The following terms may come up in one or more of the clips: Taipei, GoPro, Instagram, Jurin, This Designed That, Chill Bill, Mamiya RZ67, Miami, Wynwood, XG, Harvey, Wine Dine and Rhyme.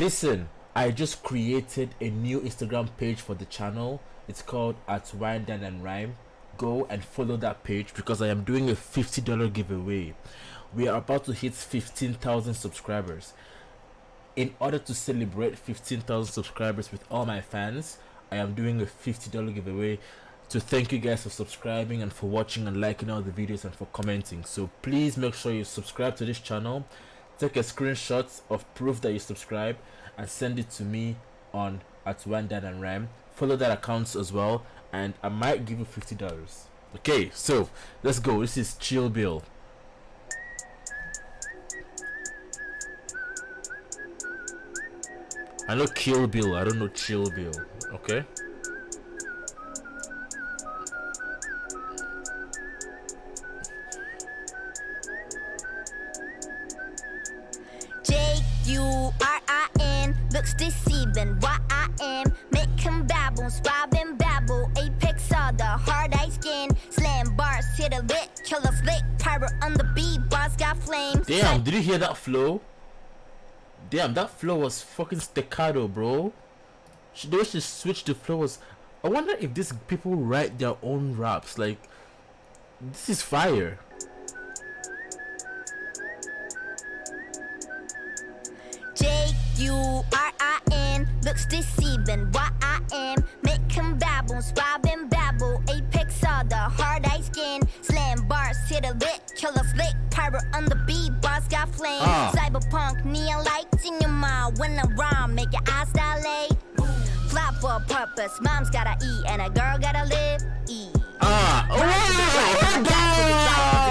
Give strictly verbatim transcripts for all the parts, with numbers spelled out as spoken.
Listen, I just created a new Instagram page for the channel. It's called at Wine Dine and Rhyme. Go and follow that page because I am doing a fifty dollar giveaway. We are about to hit fifteen thousand subscribers. In order to celebrate fifteen thousand subscribers with all my fans, I am doing a fifty dollar giveaway. So thank you guys for subscribing and for watching and liking all the videos and for commenting. So please make sure you subscribe to this channel. Take a screenshot of proof that you subscribe and send it to me on at Wine Dine and Rhyme. Follow that account as well, and I might give you fifty dollars. Okay, so let's go. This is Chill Bill. I know Kill Bill, I don't know Chill Bill. Okay. J U R I N looks deceiving. Y I M make him babble, swab and babble. Apex all the hard ice skin. Slam bars, hit a lick, kill a slick. Pyro on the beat, boss got flames. Damn, did you hear that flow? Damn, that flow was fucking staccato, bro. She, the way she switched the flow was... I wonder if these people write their own raps. Like, this is fire. J U R I N looks deceiving. Y I M make him babble, swab and babble. Apex all the hard ice skin. Slam bars, hit a lick, kill a flick. Pyro on the beat, boss got flame. ah. Cyberpunk, neon lights in your mind. When I rhyme, make your eyes dilate. Flop for a purpose, mom's gotta eat and a girl gotta live. E. Ah, oh, right,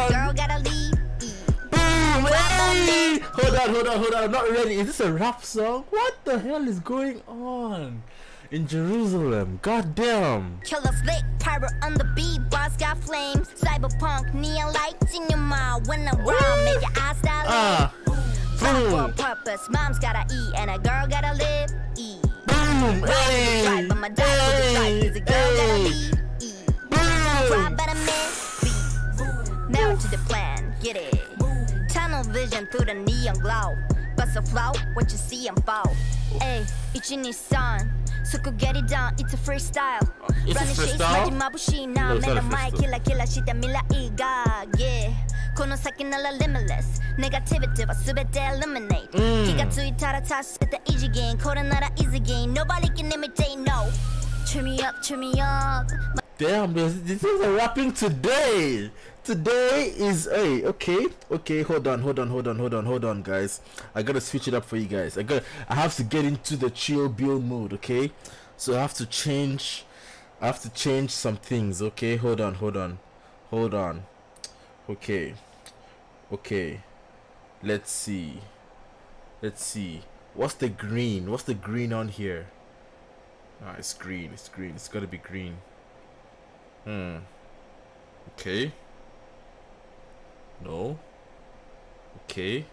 right, girl gotta leave. E. Boom, hey. Hold on, hold on, hold on, I'm not ready. Is this a rap song? What the hell is going on? In Jerusalem, goddamn. Kill a flick, pyro on the beat, boss got flames. Cyberpunk, neon lights in your mind. When I'm wrong, make your eyes dilate. Ah, boom. For a purpose, mom's gotta eat and a girl gotta live. E. Boom, hey, hey, but my dog hey, is a girl hey. Gotta leave. E. Boom. But a man, leave. Now to the plan, get it. Boom. Tunnel vision through the neon glow. Bust a flow, what you see and fall. Hey, it's in his son. So go get it down, it's a freestyle. Uh, it's Running a freestyle? No, it's not a freestyle. Damn, this, this is a rapping today. Today is a hey, okay, okay. Hold on, hold on, hold on, hold on, hold on, guys. I gotta switch it up for you guys. I got, I have to get into the Chill Bill mode, okay? So I have to change, I have to change some things, okay? Hold on, hold on, hold on. Okay, okay. Let's see, let's see. What's the green? What's the green on here? Ah, it's green. It's green. It's gotta be green. Hmm. Okay. No. Okay.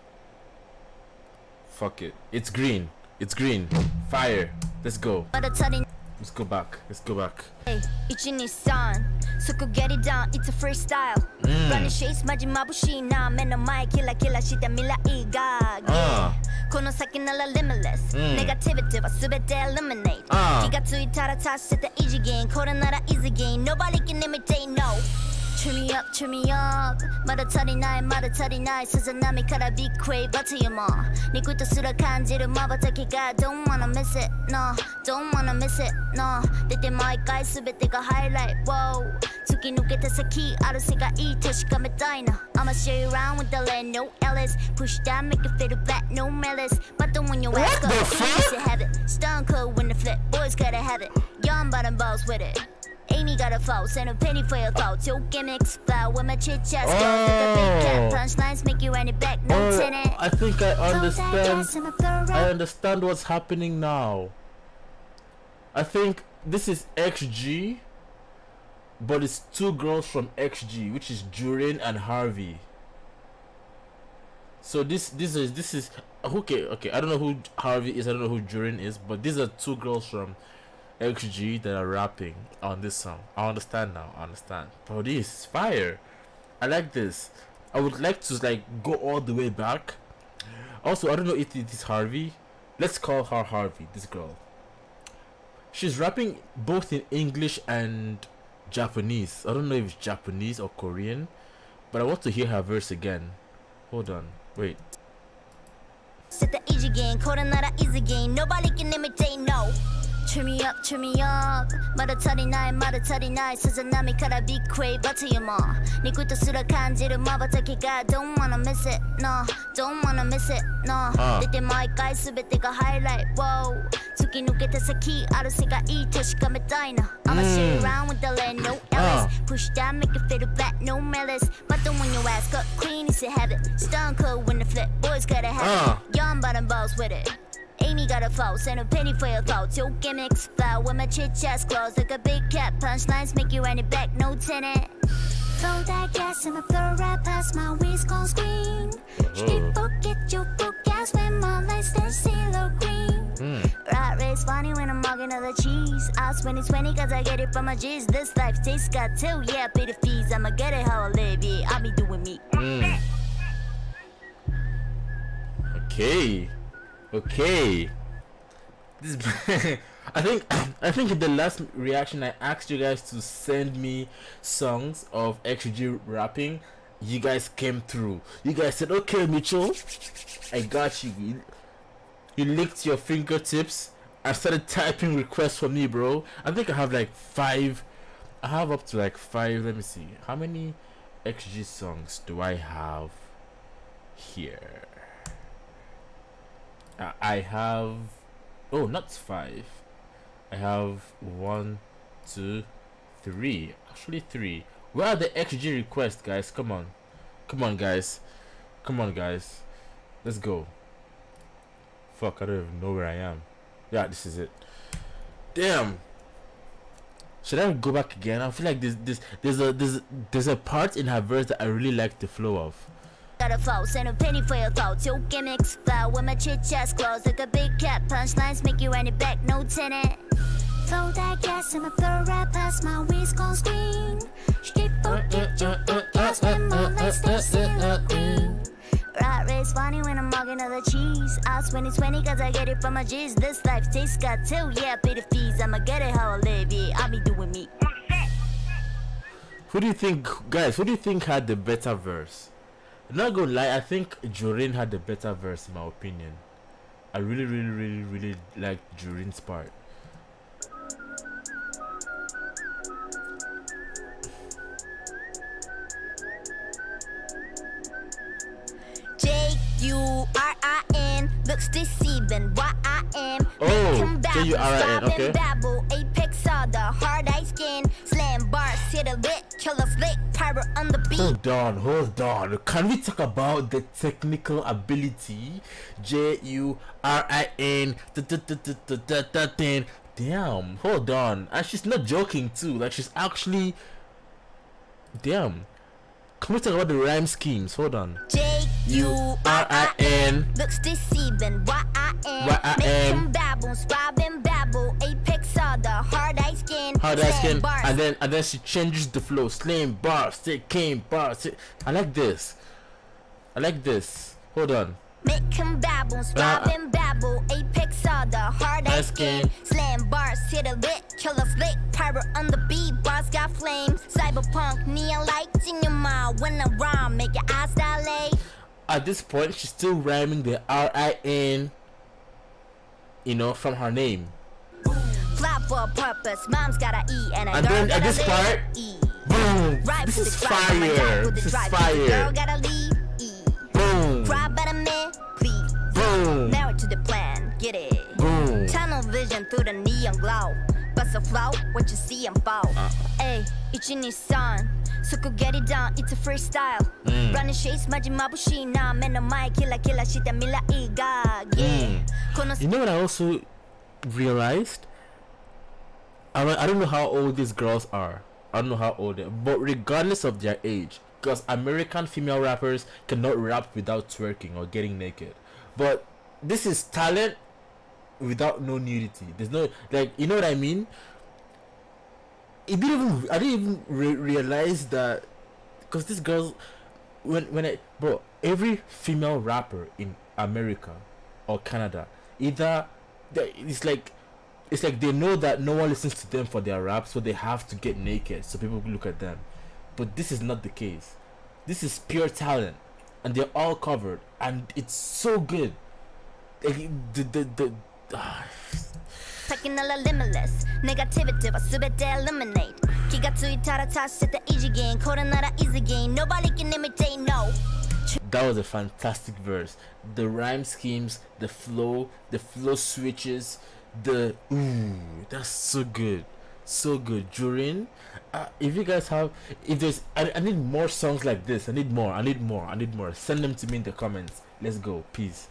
Fuck it. It's green. It's green. Fire. Let's go. Let's go back. Let's go back. Hey, it's in his son. So go get it down. It's a freestyle. Running shades, majimabushi na mena mai killa killa shit and mila iga. Kono sakinala limitless. Negativity was subete eliminate. Kigatsu itarata set the easy game. Koronara easy game. Nobody can imitate no. Cheer me up, cheer me up. Mada tarinai, mada tarinai. Suzanami kara big quay batayama. Nikuta sura kanjiru mabataki ga. Don't wanna miss it, no. Don't wanna miss it, no. Dete maikai subete ga highlight, whoa. Tuki nuketa saki, aru sekai toshikametaina. I'ma share you around with the land, no Ellis. Push down, make it fit a flat, no malice. But don't when you ask up, you need to have it. Stone cold when the flip, boys gotta have it. Young bottom balls with it. Amy got a flow, send a penny for your thoughts. Your gimmicks fly with my chit chats. Go to the big punchlines, make you run it back. No oh, tenant. I think I understand. I understand what's happening now. I think this is X G, but it's two girls from X G, which is Jurin and Harvey. So this, this is, this is okay. Okay, I don't know who Harvey is. I don't know who Jurin is, but these are two girls from X G that are rapping on this song. I understand now. I understand. But this is fire. I like this. I would like to like go all the way back. Also, I don't know if it is Harvey, Let's call her Harvey, this girl. She's rapping both in English and Japanese. I don't know if it's Japanese or Korean, but I want to hear her verse again. Hold on, wait. Nobody can imitate, no. Cheer me up, cheer me up. Mara tarinai, mara tarinai. Suzanami kara big wave, but to your ma. Nikuto sura kanjiru mabataki ga. Don't wanna miss it, no. Don't wanna miss it, no. Dete maikai subete ga highlight, whoa. Tsuki nukete saki, aru segai toshikametai na. I'ma shit around with the land, no Ellis. Push down, make it fit a back, no malice. But don't want your ass got clean, it's a habit. Stone cold when the flip, boys gotta have it. Young bottom balls with it. Amy got a false and a penny for your thoughts. Your gimmicks fly with my chit chats claws like a big cat. Punchlines make you run it back, no tenant. Throw that gas and I throw right past my waist called screen. She forget your book gas when my lights then seal green. Right race funny when I'm mugging other cheese. I'll twenty twenty cause I get it from my G's. This life tastes got till, yeah, pay the fees. I'ma get it how I live, yeah, I'll be doing me. Mm. Okay. Okay, this I think I think in the last reaction I asked you guys to send me songs of X G rapping. You guys came through. You guys said, "Okay, Mitchell, I got you." You licked your fingertips. I started typing requests for me, bro. I think I have like five. I have up to like five. Let me see. How many X G songs do I have here? I have, oh, not five. I have one, two, three. Actually, three. Where are the X G requests, guys? Come on, come on, guys, come on, guys. Let's go. Fuck, I don't even know where I am. Yeah, this is it. Damn. Should I go back again? I feel like this, this, there's a, there's, there's a part in her verse that I really like the flow of. Got a false and a penny for your thoughts. Your gimmicks fly with my chit chats claws like a big cat. Punchlines make you run it back, no tenant. Throw that gas and I throw right past my waist called screen. She forget your book gas when my legs they seal green. Right race funny when I'm mugging other cheese. I'll twenty twenty cause I get it from my G's. This life tastes got till, yeah, pay the fees. I'ma get it how I live, yeah, I'll be doing me. Who do you think, guys, who do you think had the better verse? Not gonna lie, I think Jurin had the better verse in my opinion. I really, really, really, really liked Jurin's part. J U R I N looks deceiving. Why I am? Oh, J U R I N, okay. Babble, apex of the hard ice skin. Slam bars, hit a lick, kill a flick, pirate on the beat. Hold on, hold on. Can we talk about the technical ability? J U R I N. Damn, hold on. And she's not joking too. Like she's actually. Damn. Can we talk about the rhyme schemes? Hold on. J U R I N looks deceiving. Y I N make him babble, swab and babble. Apex all the hard ice skin. Hard ice skin. And then and then she changes the flow. Slam bars, stick came bars. I like this. I like this. Hold on. Make him babble, swab and babble. Apex all the hard ice skin. Slam bars, hit a lick, kill a flick. Pirate on the beat, bars got flames. Cyberpunk, neon lights in your mind. When I rhyme, make your eyes dilate. At this point, she's still rhyming the R I N, you know, from her name. Flop for a purpose, mom's gotta eat. And, and then at this part, eat. Boom, right this, is drive, fire. This is drive. Fire, this is fire. Girl gotta leave, eat. Boom. Cry better man, please. Boom. Married to the plan, get it. Boom. Tunnel vision through the neon glow. Bust a flow, what you see and fall. Hey, it's in his son. So could get it down, it's a freestyle. Mm. Running shades, majimabushi na men on my killer killer shit and mila iga. Yeah. You know what I also realized? I I don't know how old these girls are. I don't know how old they are, but regardless of their age, because American female rappers cannot rap without twerking or getting naked. But this is talent without no nudity. There's no, like, you know what I mean? It didn't even, I didn't even re realize that, because these girls, when when I bro, every female rapper in America or Canada either they, it's like it's like they know that no one listens to them for their rap, so they have to get naked so people look at them. But this is not the case. This is pure talent, and they're all covered, and it's so good. Like, the the the. Uh, Taking all limitless negativity, but to eliminate. Nobody can imitate. No. That was a fantastic verse. The rhyme schemes, the flow, the flow switches, the ooh, that's so good, so good. Jurin, uh, if you guys have, if there's, I, I need more songs like this. I need more. I need more. I need more. Send them to me in the comments. Let's go. Peace.